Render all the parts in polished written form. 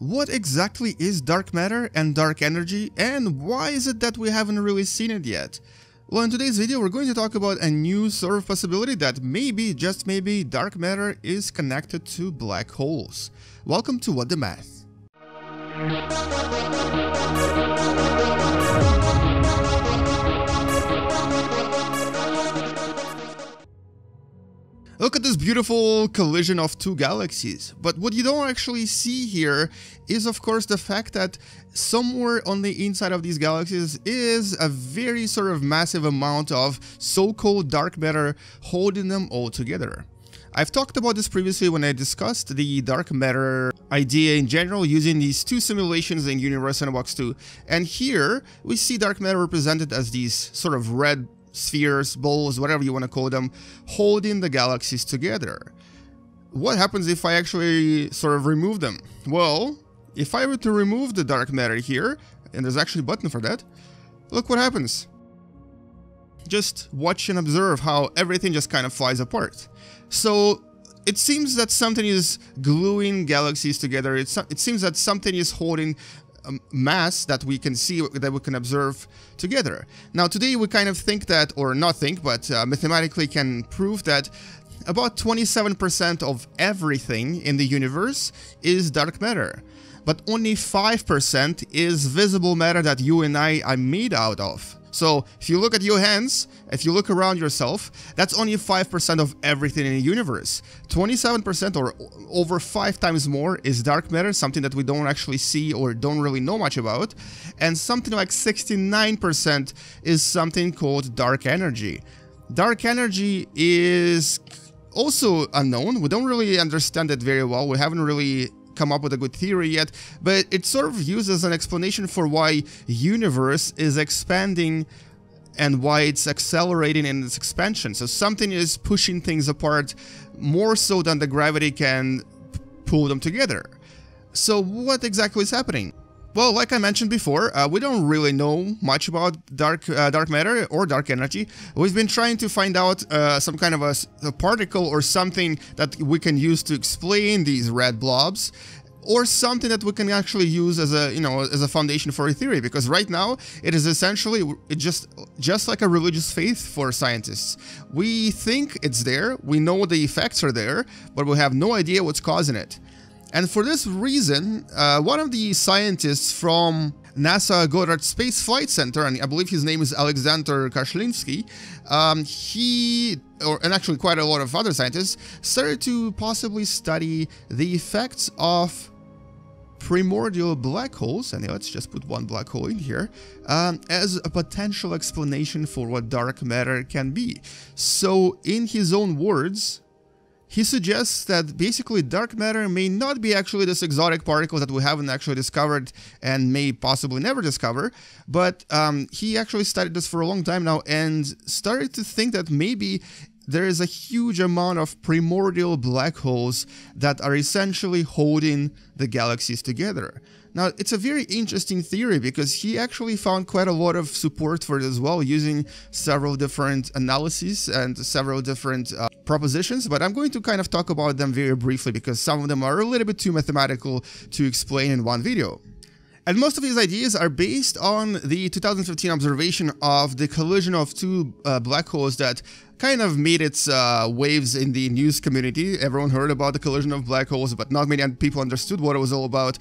What exactly is dark matter and dark energy, and why is it that we haven't really seen it yet? Well, in today's video we're going to talk about a new sort of possibility that maybe, just maybe, dark matter is connected to black holes. Welcome to What the Math. Look at this beautiful collision of two galaxies, but what you don't actually see here is of course the fact that somewhere on the inside of these galaxies is a very sort of massive amount of so-called dark matter holding them all together. I've talked about this previously when I discussed the dark matter idea in general using these two simulations in Universe Sandbox 2, and here we see dark matter represented as these sort of red spheres, balls, whatever you want to call them, holding the galaxies together. What happens if I actually sort of remove them? Well, if I were to remove the dark matter here, and there's actually a button for that, look what happens. Just watch and observe how everything just kind of flies apart. So it seems that something is gluing galaxies together. It seems that something is holding mass that we can see, that we can observe together. Now today we kind of think that, or not think, but mathematically can prove that about 27% of everything in the universe is dark matter, but only 5% is visible matter that you and I are made out of. So if you look at your hands, if you look around yourself, that's only 5% of everything in the universe. 27% or over 5 times more is dark matter, something that we don't actually see or don't really know much about. And something like 69% is something called dark energy. Dark energy is also unknown. We don't really understand it very well. We haven't really come up with a good theory yet, but it sort of uses an explanation for why universe is expanding and why it's accelerating in its expansion. So something is pushing things apart more so than the gravity can pull them together. So what exactly is happening? Well, like I mentioned before, we don't really know much about dark matter or dark energy. We've been trying to find out some kind of a particle or something that we can use to explain these red blobs, or something that we can actually use as a, you know, as a foundation for a theory. Because right now it is essentially just like a religious faith for scientists. We think it's there, we know the effects are there, but we have no idea what's causing it. And for this reason, one of the scientists from NASA Goddard Space Flight Center, and I believe his name is Alexander Kashlinsky, and actually quite a lot of other scientists, started to possibly study the effects of primordial black holes, and let's just put one black hole in here, as a potential explanation for what dark matter can be. So in his own words, he suggests that basically dark matter may not be actually this exotic particle that we haven't actually discovered and may possibly never discover, but he actually studied this for a long time now and started to think that maybe there is a huge amount of primordial black holes that are essentially holding the galaxies together. Now, it's a very interesting theory because he actually found quite a lot of support for it as well, using several different analyses and several different propositions, but I'm going to kind of talk about them very briefly because some of them are a little bit too mathematical to explain in one video. And most of these ideas are based on the 2015 observation of the collision of two black holes that kind of made its waves in the news community. Everyone heard about the collision of black holes, but not many people understood what it was all about.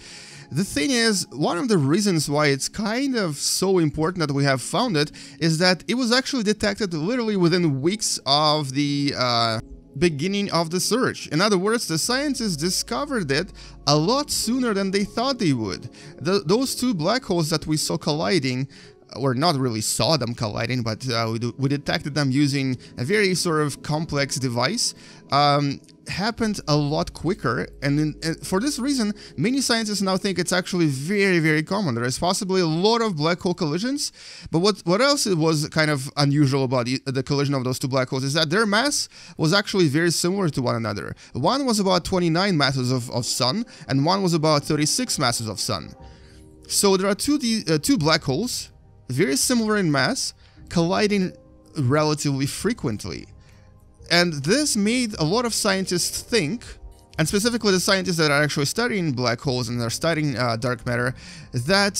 The thing is, one of the reasons why it's kind of so important that we have found it is that it was actually detected literally within weeks of the beginning of the search. In other words, the scientists discovered it a lot sooner than they thought they would. Those two black holes that we saw colliding, or not really saw them colliding, but we detected them using a very sort of complex device, happened a lot quicker, and for this reason many scientists now think it's actually very, very common. There is possibly a lot of black hole collisions, but what else was kind of unusual about the collision of those two black holes is that their mass was actually very similar to one another. One was about 29 masses of Sun, and one was about 36 masses of Sun. So there are two black holes, very similar in mass, colliding relatively frequently. And this made a lot of scientists think and specifically the scientists that are actually studying black holes and are studying dark matter, that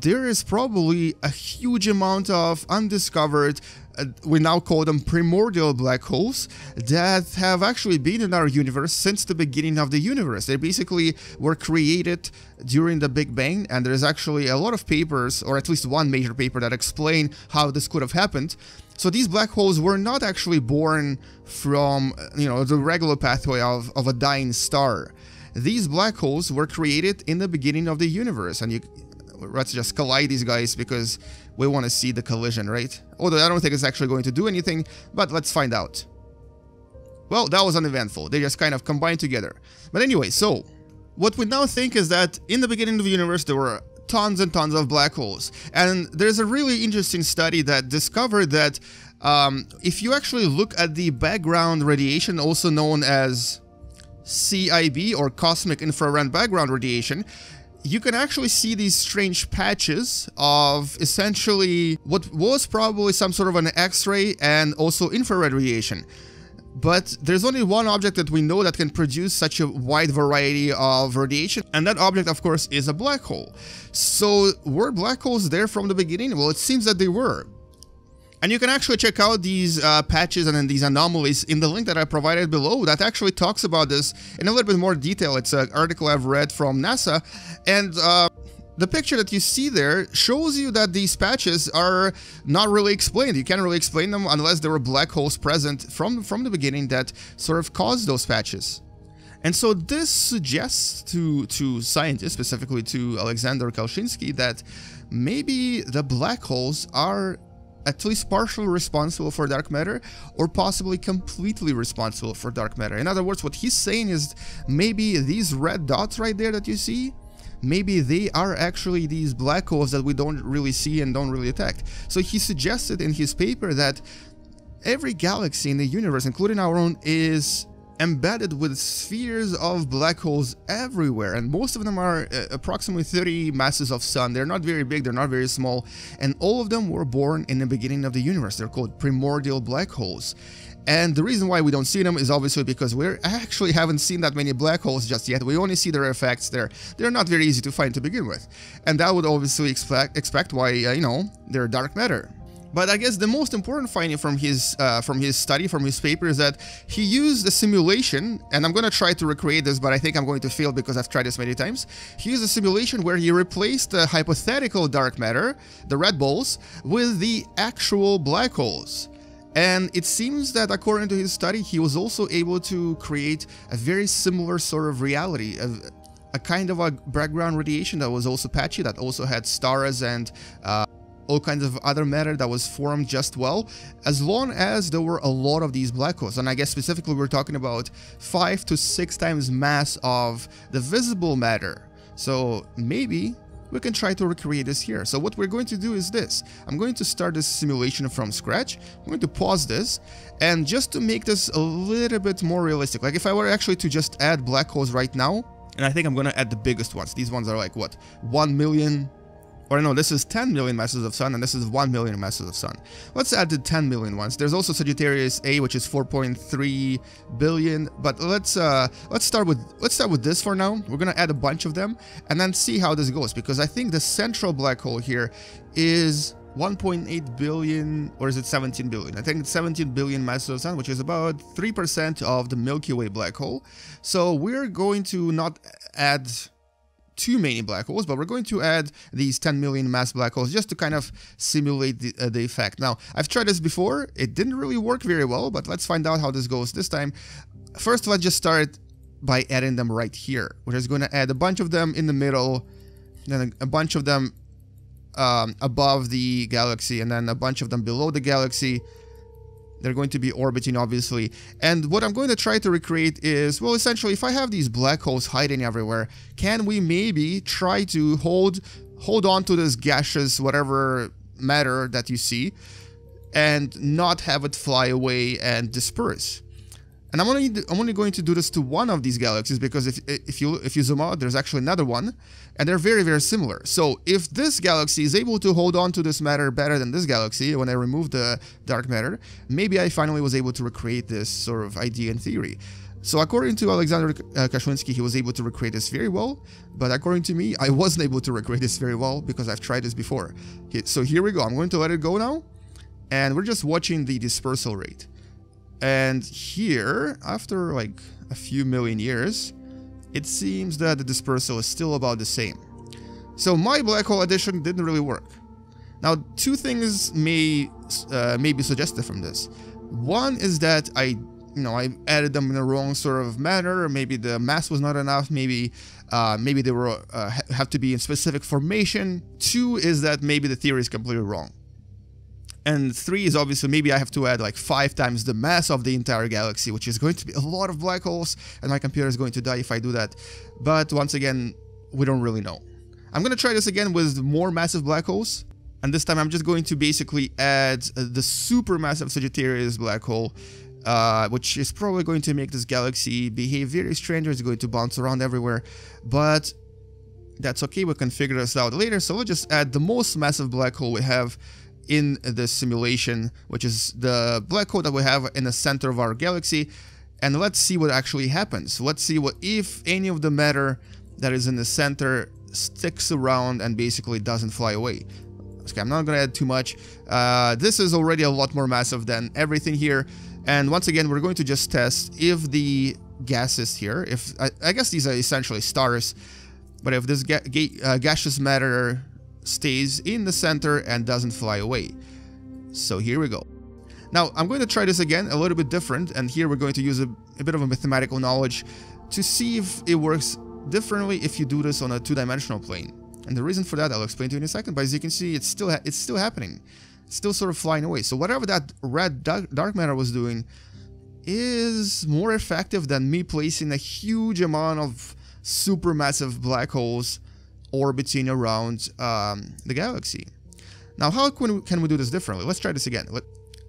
there is probably a huge amount of undiscovered, we now call them primordial black holes, that have actually been in our universe since the beginning of the universe. They basically were created during the Big Bang, and there's actually a lot of papers, or at least one major paper, that explain how this could have happened. So these black holes were not actually born from, you know, the regular pathway of a dying star. These black holes were created in the beginning of the universe, and you, let's just collide these guys because we want to see the collision, right? Although I don't think it's actually going to do anything, but let's find out. Well, that was uneventful. They just kind of combined together. But anyway, so what we now think is that in the beginning of the universe there were tons and tons of black holes. And there's a really interesting study that discovered that if you actually look at the background radiation, also known as CIB or cosmic infrared background radiation, you can actually see these strange patches of essentially what was probably some sort of an X-ray and also infrared radiation. But there's only one object that we know that can produce such a wide variety of radiation, and that object, of course, is a black hole. So were black holes there from the beginning? Well, it seems that they were. And you can actually check out these patches and then these anomalies in the link that I provided below that actually talks about this in a little bit more detail. It's an article I've read from NASA, and the picture that you see there shows you that these patches are not really explained. You can't really explain them unless there were black holes present from the beginning that sort of caused those patches. And so this suggests to scientists, specifically to Alexander Kashlinsky, that maybe the black holes are at least partially responsible for dark matter, or possibly completely responsible for dark matter. In other words, what he's saying is maybe these red dots right there that you see, maybe they are actually these black holes that we don't really see and don't really detect. So he suggested in his paper that every galaxy in the universe, including our own, is embedded with spheres of black holes everywhere, and most of them are approximately 30 masses of sun. They're not very big, they're not very small, and all of them were born in the beginning of the universe. They're called primordial black holes. And the reason why we don't see them is obviously because we actually haven't seen that many black holes just yet. We only see their effects there. They're not very easy to find to begin with. And that would obviously expect why, you know, they're dark matter. But I guess the most important finding from his study, from his paper, is that he used a simulation, and I'm going to try to recreate this, but I think I'm going to fail because I've tried this many times. He used a simulation where he replaced the hypothetical dark matter, the red balls, with the actual black holes. And it seems that according to his study, he was also able to create a very similar sort of reality, a kind of a background radiation that was also patchy, that also had stars and all kinds of other matter that was formed just well, as long as there were a lot of these black holes. And I guess specifically we're talking about 5 to 6 times mass of the visible matter. So maybe we can try to recreate this here. So what we're going to do is this. I'm going to start this simulation from scratch. I'm going to pause this, and just to make this a little bit more realistic, like if I were actually to just add black holes right now, and I think I'm going to add the biggest ones. These ones are like, what, 1 million? Or no, this is 10 million masses of sun, and this is 1 million masses of sun. Let's add the 10 million ones. There's also Sagittarius A, which is 4.3 billion. But let's start with this for now. We're gonna add a bunch of them and then see how this goes, because I think the central black hole here is 1.8 billion, or is it 17 billion? I think it's 17 billion masses of sun, which is about 3% of the Milky Way black hole. So we're going to not add too many black holes, but we're going to add these 10 million mass black holes just to kind of simulate the effect. Now, I've tried this before. It didn't really work very well, but let's find out how this goes this time. First, let's just start by adding them right here. We're just going to add a bunch of them in the middle, then a bunch of them above the galaxy, and then a bunch of them below the galaxy. They're going to be orbiting, obviously. And what I'm going to try to recreate is, well, essentially, if I have these black holes hiding everywhere, can we maybe try to hold on to this gaseous whatever matter that you see and not have it fly away and disperse? And I'm only going to do this to one of these galaxies, because if you zoom out, there's actually another one, and they're very, very similar. So if this galaxy is able to hold on to this matter better than this galaxy, when I remove the dark matter, maybe I finally was able to recreate this sort of idea in theory. So according to Alexander Kashlinsky, he was able to recreate this very well, but according to me, I wasn't able to recreate this very well because I've tried this before. So here we go, I'm going to let it go now, and we're just watching the dispersal rate. And here, after like a few million years, it seems that the dispersal is still about the same. So my black hole addition didn't really work. Now, two things may be suggested from this. One is that I added them in the wrong sort of manner. Maybe the mass was not enough. Maybe they were have to be in specific formation. Two is that maybe the theory is completely wrong. And three is obviously maybe I have to add like 5 times the mass of the entire galaxy, which is going to be a lot of black holes, and my computer is going to die if I do that. But once again, we don't really know. I'm going to try this again with more massive black holes. And this time I'm just going to basically add the supermassive Sagittarius black hole, which is probably going to make this galaxy behave very strange. It's going to bounce around everywhere, but that's okay, we can figure this out later. So we'll just add the most massive black hole we have in the simulation, which is the black hole that we have in the center of our galaxy, and let's see what actually happens. Let's see what if any of the matter that is in the center sticks around and basically doesn't fly away. Okay, I'm not going to add too much. This is already a lot more massive than everything here. And once again, we're going to just test if the gases here, if I guess these are essentially stars, but if this gaseous matter stays in the center and doesn't fly away. So here we go. Now, I'm going to try this again, a little bit different. And here we're going to use a bit of a mathematical knowledge to see if it works differently if you do this on a two-dimensional plane. And the reason for that, I'll explain to you in a second, but as you can see, it's still happening. It's still sort of flying away. So whatever that red dark matter was doing is more effective than me placing a huge amount of supermassive black holes orbiting around the galaxy. Now, how can we do this differently? Let's try this again.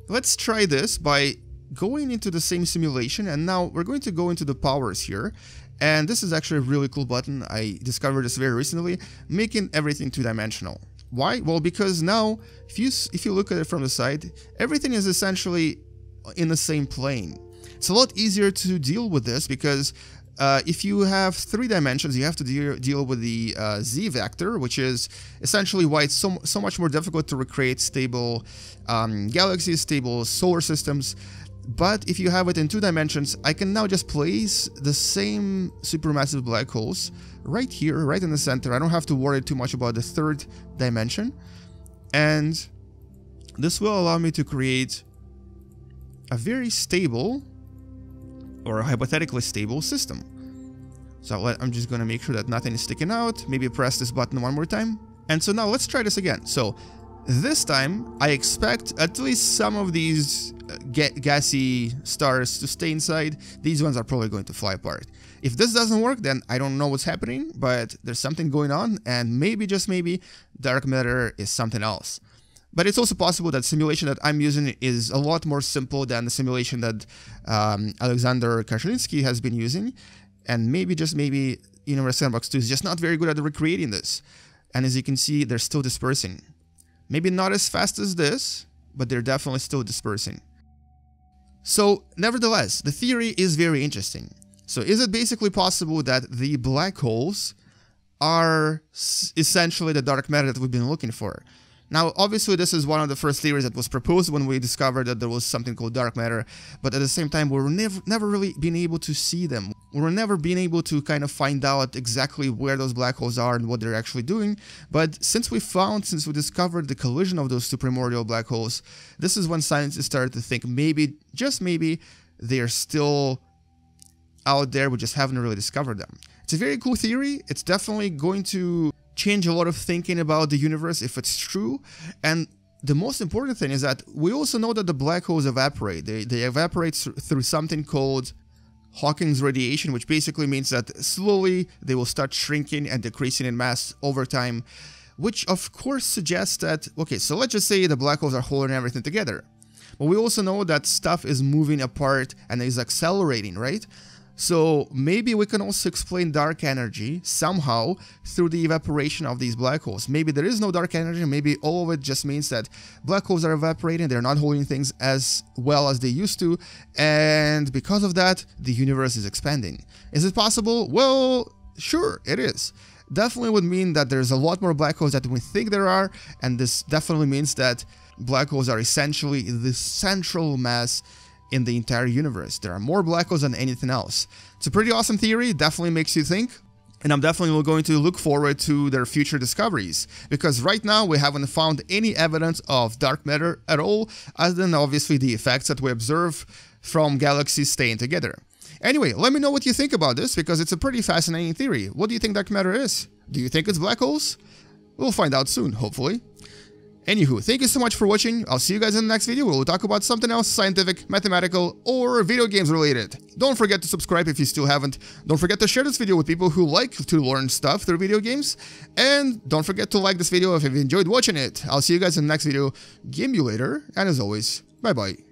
Let's try this by going into the same simulation, and now we're going to go into the powers here. And this is actually a really cool button. I discovered this very recently, making everything two-dimensional. Why? Well, because now, if you look at it from the side, everything is essentially in the same plane. It's a lot easier to deal with this because if you have 3 dimensions, you have to deal with the Z vector, which is essentially why it's so much more difficult to recreate stable galaxies, stable solar systems. But if you have it in 2 dimensions, I can now just place the same supermassive black holes right here, right in the center. I don't have to worry too much about the 3rd dimension. And this will allow me to create a very stable or a hypothetically stable system. So I'm just going to make sure that nothing is sticking out. Maybe press this button one more time. And so now let's try this again. So this time, I expect at least some of these gassy stars to stay inside. These ones are probably going to fly apart. If this doesn't work, then I don't know what's happening, but there's something going on, and maybe, just maybe, dark matter is something else. But it's also possible that the simulation that I'm using is a lot more simple than the simulation that Alexander Kashlinsky has been using, and maybe, just maybe, Universe Sandbox 2 is just not very good at recreating this. And as you can see, they're still dispersing. Maybe not as fast as this, but they're definitely still dispersing. So, nevertheless, the theory is very interesting. So, is it basically possible that the black holes are essentially the dark matter that we've been looking for? Now, obviously, this is one of the first theories that was proposed when we discovered that there was something called dark matter, but at the same time, we've never really been able to see them. We're never been able to kind of find out exactly where those black holes are and what they're actually doing. But since we discovered the collision of those two primordial black holes, this is when scientists started to think maybe, just maybe, they're still out there. We just haven't really discovered them. It's a very cool theory. It's definitely going to change a lot of thinking about the universe if it's true. And the most important thing is that we also know that the black holes evaporate. They evaporate through something called Hawking's radiation, which basically means that slowly they will start shrinking and decreasing in mass over time, which of course suggests that, okay, so let's just say the black holes are holding everything together, but we also know that stuff is moving apart and is accelerating, right? So maybe we can also explain dark energy somehow through the evaporation of these black holes. Maybe there is no dark energy, maybe all of it just means that black holes are evaporating, they're not holding things as well as they used to, and because of that, the universe is expanding. Is it possible? Well, sure, it is. Definitely would mean that there's a lot more black holes than we think there are, and this definitely means that black holes are essentially the central mass in the entire universe. There are more black holes than anything else. It's a pretty awesome theory, definitely makes you think, and I'm definitely going to look forward to their future discoveries, because right now we haven't found any evidence of dark matter at all, other than obviously the effects that we observe from galaxies staying together. Anyway, let me know what you think about this, because it's a pretty fascinating theory. What do you think dark matter is? Do you think it's black holes? We'll find out soon, hopefully. Anywho, thank you so much for watching. I'll see you guys in the next video where we'll talk about something else scientific, mathematical, or video games related. Don't forget to subscribe if you still haven't. Don't forget to share this video with people who like to learn stuff through video games. And don't forget to like this video if you've enjoyed watching it. I'll see you guys in the next video. Game you later, and as always, bye-bye.